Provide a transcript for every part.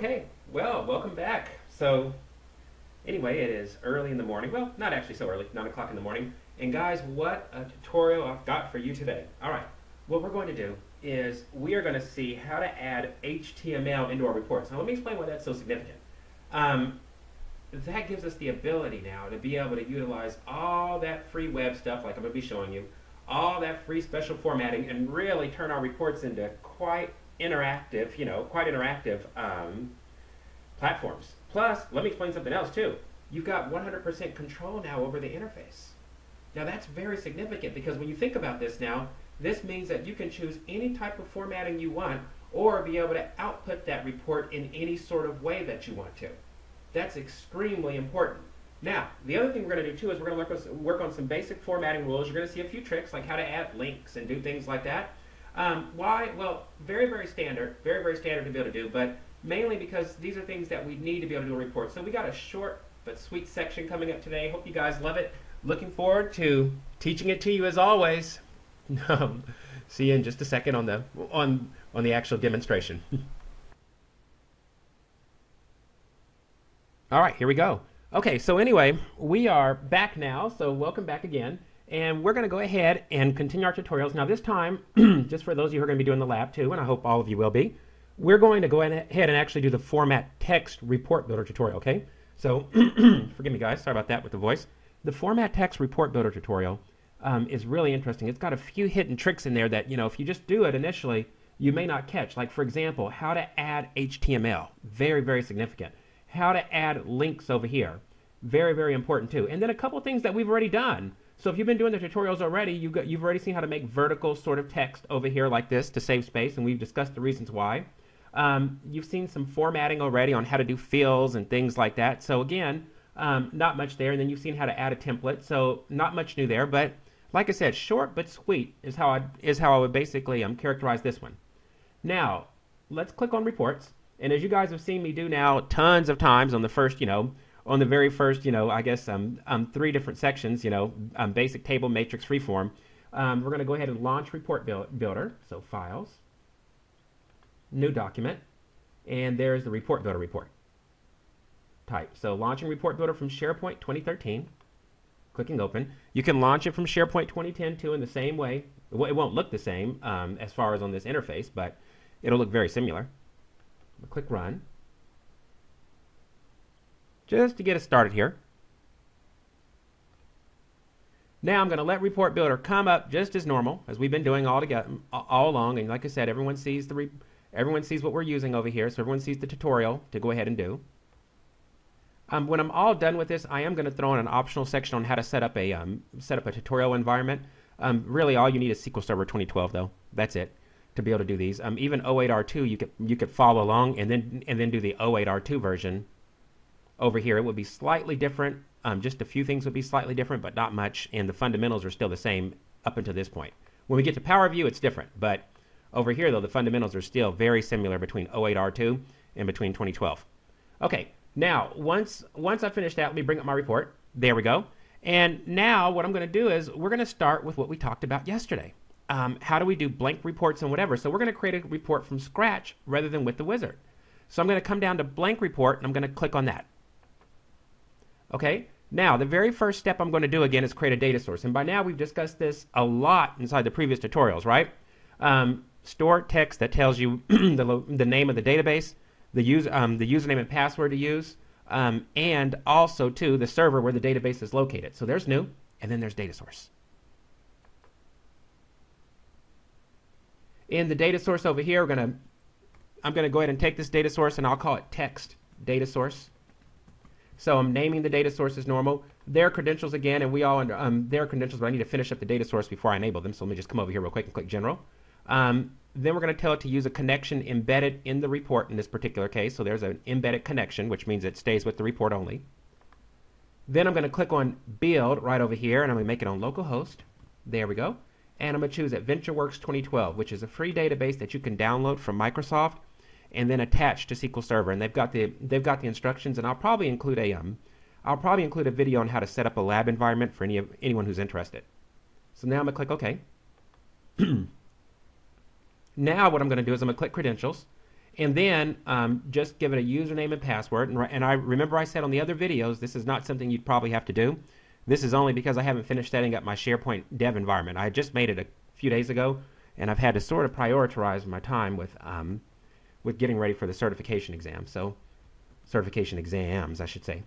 Okay, well, welcome back. So anyway, it is early in the morning. Well, not actually so early, 9 o'clock in the morning. And guys, what a tutorial I've got for you today. All right, what we're going to do is we are going to see how to add HTML into our reports. Now, let me explain why that's so significant. That gives us the ability now to be able to utilize all that free web stuff, like I'm going to be showing you, all that free special formatting, and really turn our reports into quite interactive, platforms. Plus, let me explain something else too. You've got 100% control now over the interface. Now that's very significant, because when you think about this now, this means that you can choose any type of formatting you want, or be able to output that report in any sort of way that you want to. That's extremely important. Now, the other thing we're going to do too is we're going to work on some basic formatting rules. You're going to see a few tricks, like how to add links and do things like that. Why? Well, very, very standard to be able to do, but mainly because these are things that we need to be able to do in reports. So we got a short but sweet section coming up today. Hope you guys love it. Looking forward to teaching it to you as always. See you in just a second on the on the actual demonstration. All right, here we go. Okay, so anyway, we are back now. So welcome back again. And we're going to go ahead and continue our tutorials. Now this time, just for those of you who are going to be doing the lab too, and I hope all of you will be, we're going to go ahead and actually do the format text report builder tutorial, okay? So, forgive me guys, sorry about that with the voice. The format text report builder tutorial is really interesting. It's got a few hidden tricks in there that, you know, if you just do it initially, you may not catch. Like for example, how to add HTML, very, very significant. How to add links over here, very, very important too. And then a couple things that we've already done. So if you've been doing the tutorials already, you've already seen how to make vertical sort of text over here like this to save space, and we've discussed the reasons why. You've seen some formatting already on how to do fields and things like that. So again, not much there. And then you've seen how to add a template. So not much new there. But like I said, short but sweet is how I would basically characterize this one. Now, let's click on reports. And as you guys have seen me do now tons of times on the first, on the very first, I guess three different sections, basic table, matrix, freeform. We're going to go ahead and launch report builder. So files, new document, and there's the report builder report type. So launching report builder from SharePoint 2013, clicking open. You can launch it from SharePoint 2010 too in the same way. Well, it won't look the same as far as on this interface, but it'll look very similar. We'll click run. Just to get us started here. Now I'm going to let Report Builder come up just as normal as we've been doing all along. And like I said, everyone sees the everyone sees what we're using over here, so everyone sees the tutorial to go ahead and do. When I'm all done with this, I am going to throw in an optional section on how to set up a tutorial environment. Really, all you need is SQL Server 2012 though. That's it to be able to do these. Even 08R2 you could follow along and then do the 08R2 version. Over here, it would be slightly different. Just a few things would be slightly different, but not much. And the fundamentals are still the same up until this point. When we get to PowerView, it's different. But over here, though, the fundamentals are still very similar between 08R2 and between 2012. Okay, now, once I finish that, let me bring up my report. There we go. And now what I'm going to do is we're going to start with what we talked about yesterday. How do we do blank reports and whatever? So we're going to create a report from scratch rather than with the wizard. So I'm going to come down to blank report, and I'm going to click on that. Okay, now the very first step I'm going to do again is create a data source. And by now we've discussed this a lot inside the previous tutorials, right? Store text that tells you the name of the database, the username and password to use, and also too the server where the database is located. So there's new, and then there's data source. In the data source over here, I'm going to go ahead and take this data source, and I'll call it text data source. So I'm naming the data source as normal. Their credentials again, and we all under their credentials, but I need to finish up the data source before I enable them. So let me just come over here real quick and click general. Then we're going to tell it to use a connection embedded in the report in this particular case. So there's an embedded connection, which means it stays with the report only. Then I'm going to click on build right over here, and I'm going to make it on localhost. There we go. And I'm going to choose AdventureWorks 2012, which is a free database that you can download from Microsoft and then attach to SQL Server, and they've got the instructions, and I'll probably include a video on how to set up a lab environment for anyone who's interested. So now I'm gonna click OK. Now what I'm gonna do is I'm gonna click credentials, And then just give it a username and password. And I remember I said on the other videos, this is not something you'd probably have to do. This is only because I haven't finished setting up my SharePoint dev environment. I just made it a few days ago, and I've had to sort of prioritize my time with getting ready for the certification exam. So certification exams, I should say.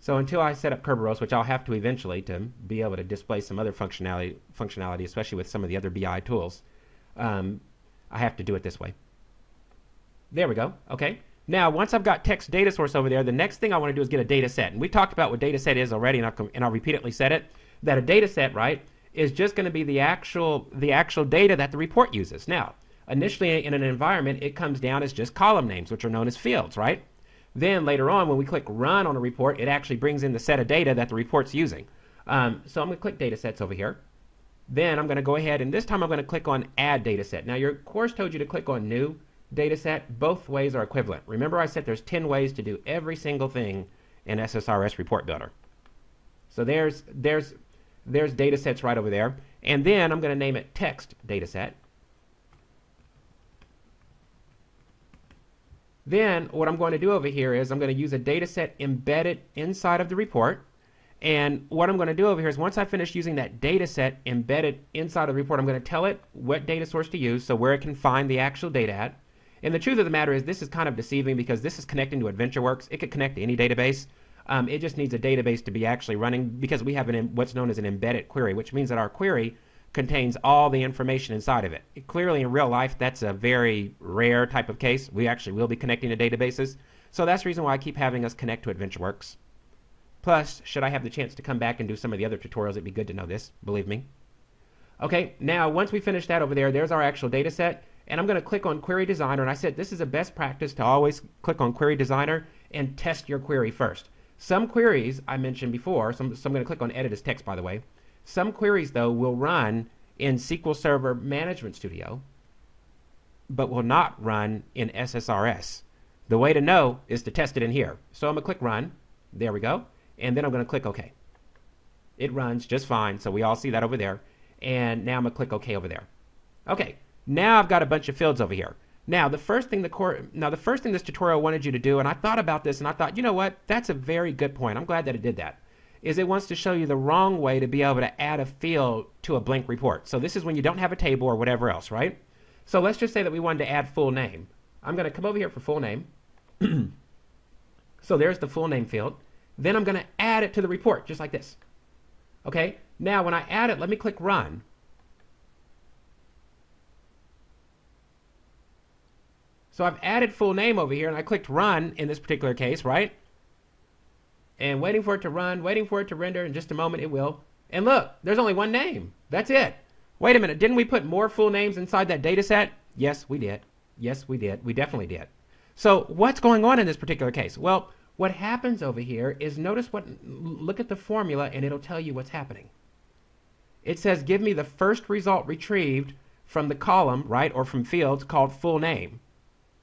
So until I set up Kerberos, which I'll have to eventually to be able to display some other functionality, especially with some of the other BI tools, I have to do it this way. There we go. Okay. Now, once I've got text data source over there, the next thing I want to do is get a data set. And we talked about what data set is already, and I'll repeatedly said it, that a data set, right, is just going to be the actual data that the report uses. Now, initially in an environment, it comes down as just column names, which are known as fields, right? Then later on, when we click Run on a report, it actually brings in the set of data that the report's using. So I'm going to click Data Sets over here. Then I'm going to go ahead, and this time I'm going to click on Add Data Set. Now, your course told you to click on New Data Set. Both ways are equivalent. Remember I said there's 10 ways to do every single thing in SSRS Report Builder. So there's data sets right over there. And then I'm going to name it Text Data Set. Then what I'm going to do over here is I'm going to use a data set embedded inside of the report. And what I'm going to do over here is once I finish using that data set embedded inside of the report, I'm going to tell it what data source to use, so where it can find the actual data at. And the truth of the matter is this is kind of deceiving because this is connecting to AdventureWorks. It could connect to any database. It just needs a database to be actually running because we have what's known as an embedded query, which means that our query contains all the information inside of it. Clearly in real life that's a very rare type of case. We actually will be connecting to databases. So that's the reason why I keep having us connect to AdventureWorks. Plus, should I have the chance to come back and do some of the other tutorials, it'd be good to know this, believe me. Okay, now once we finish that over there, there's our actual data set, and I'm going to click on Query Designer, and I said this is a best practice to always click on Query Designer and test your query first. Some queries I mentioned before, so I'm going to click on Edit as Text, by the way. Some queries, though, will run in SQL Server Management Studio, but will not run in SSRS. The way to know is to test it in here. So I'm going to click Run. There we go. And then I'm going to click OK. It runs just fine, so we all see that over there. And now I'm going to click OK over there. Okay. Now I've got a bunch of fields over here. Now, the first thing this tutorial wanted you to do, and I thought about this, and I thought, you know what? That's a very good point. I'm glad that it did that. Is it wants to show you the wrong way to be able to add a field to a blank report. So this is when you don't have a table or whatever else, right? So let's just say that we wanted to add full name. I'm going to come over here for full name. So there's the full name field. Then I'm going to add it to the report, just like this. Okay? Now when I add it, let me click Run. So I've added full name over here, and I clicked Run in this particular case, right? And waiting for it to run, waiting for it to render. In just a moment it will. And look, there's only one name. That's it. Wait a minute, didn't we put more full names inside that data set? Yes, we did. Yes, we did. We definitely did. So what's going on in this particular case? Well, what happens over here is notice look at the formula and it'll tell you what's happening. It says give me the first result retrieved from the column, right, or from fields called full name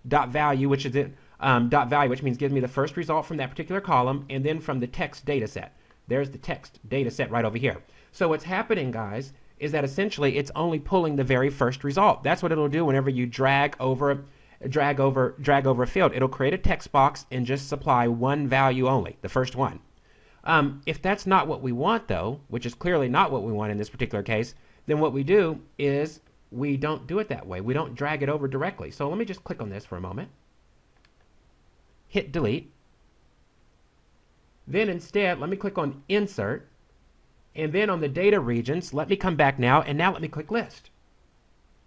dot value, which is it. Dot value, which means give me the first result from that particular column and then from the text data set. There's the text data set right over here. So what's happening, guys, is that essentially it's only pulling the very first result. That's what it'll do whenever you drag over a field. It'll create a text box and just supply one value only, the first one. If that's not what we want, though, which is clearly not what we want in this particular case, then what we do is we don't do it that way. We don't drag it over directly. So let me just click on this for a moment. Hit delete. Then instead, let me click on insert. And then on the data regions, let me come back now, and now let me click list.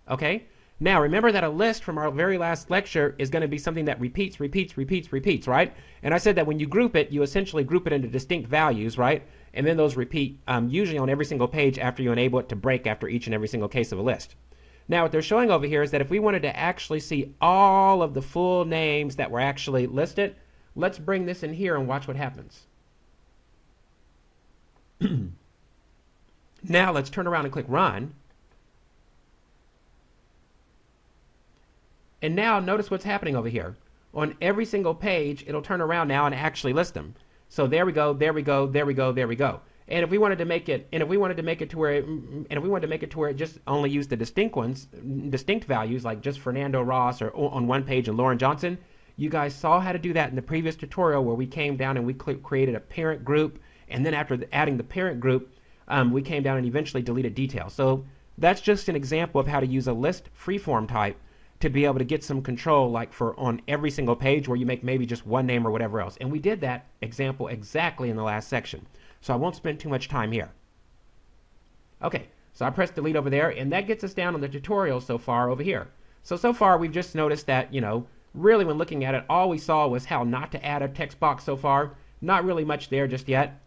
Okay? Now remember that a list from our very last lecture is going to be something that repeats, right? And I said that when you group it, you essentially group it into distinct values, right? And then those repeat usually on every single page after you enable it to break after each and every single case of a list. Now what they're showing over here is that if we wanted to actually see all of the full names that were actually listed, let's bring this in here and watch what happens. Now let's turn around and click Run. And now notice what's happening over here. On every single page, it'll turn around now and actually list them. So there we go, there we go, there we go, there we go. And if we wanted to make it, and if we wanted to make it to where it just only used the distinct ones, distinct values, like just Fernando Ross or on one page and Lauren Johnson, you guys saw how to do that in the previous tutorial where we came down and we created a parent group, and then after adding the parent group, we came down and eventually deleted details. So that's just an example of how to use a list freeform type to be able to get some control, like for on every single page where you make maybe just one name or whatever else. And we did that example exactly in the last section. So I won't spend too much time here. Okay, so I pressed delete over there, and that gets us down on the tutorial so far over here. So far we've just noticed that, you know, really when looking at it, all we saw was how not to add a text box so far. Not really much there just yet.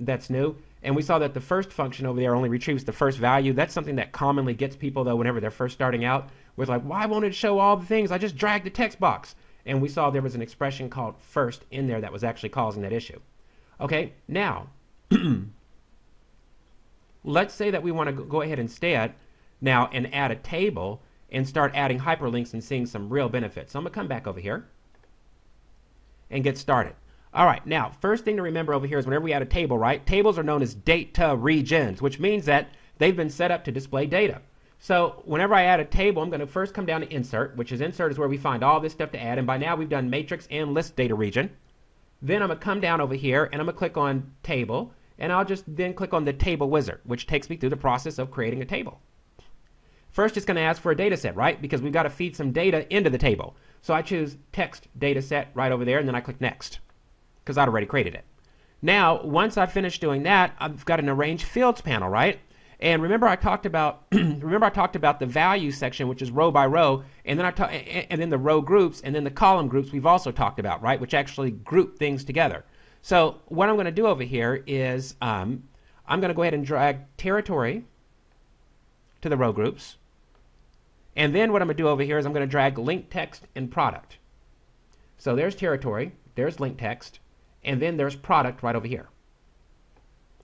That's new. And we saw that the first function over there only retrieves the first value. That's something that commonly gets people, though, whenever they're first starting out, with like, why won't it show all the things? I just dragged the text box. And we saw there was an expression called first in there that was actually causing that issue. Okay, now let's say that we want to go ahead instead now and add a table and start adding hyperlinks and seeing some real benefits. So I'm going to come back over here and get started. All right, now first thing to remember over here is whenever we add a table, right, tables are known as data regions, which means that they've been set up to display data. So whenever I add a table, I'm going to first come down to insert, which is insert is where we find all this stuff to add, and by now we've done matrix and list data region. Then I'm going to come down over here and I'm going to click on table, and I'll just then click on the table wizard, which takes me through the process of creating a table. First it's going to ask for a data set, right, because we've got to feed some data into the table. So I choose text data set right over there, and then I click next because I'd already created it. Now once I finish doing that, I've got an arrange fields panel, right? And remember I talked about the value section, which is row by row, and then and then the row groups, and then the column groups we've also talked about, right, which actually group things together. So what I'm going to do over here is I'm going to go ahead and drag territory to the row groups, and then what I'm going to do over here is I'm going to drag link text and product. So there's territory, there's link text, and then there's product right over here.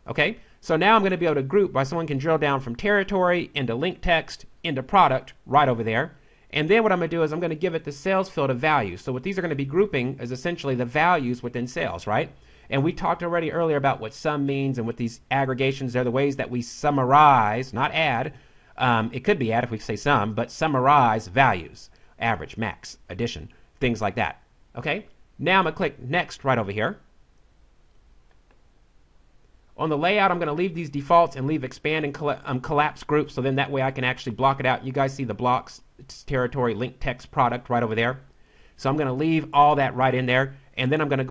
Okay, so now I'm going to be able to group by someone can drill down from territory into link text into product right over there. And then what I'm going to do is I'm going to give it the sales field of values. So what these are going to be grouping is essentially the values within sales, right? And we talked already earlier about what sum means and what these aggregations are, the ways that we summarize, not add. It could be add if we say sum, but summarize values, average, max, addition, things like that. Okay, now I'm going to click next right over here. On the layout, I'm going to leave these defaults and leave expand and collapse groups, so then that way I can actually block it out. You guys see the blocks, it's territory, link text, product right over there. So I'm going to leave all that right in there, and then I'm going to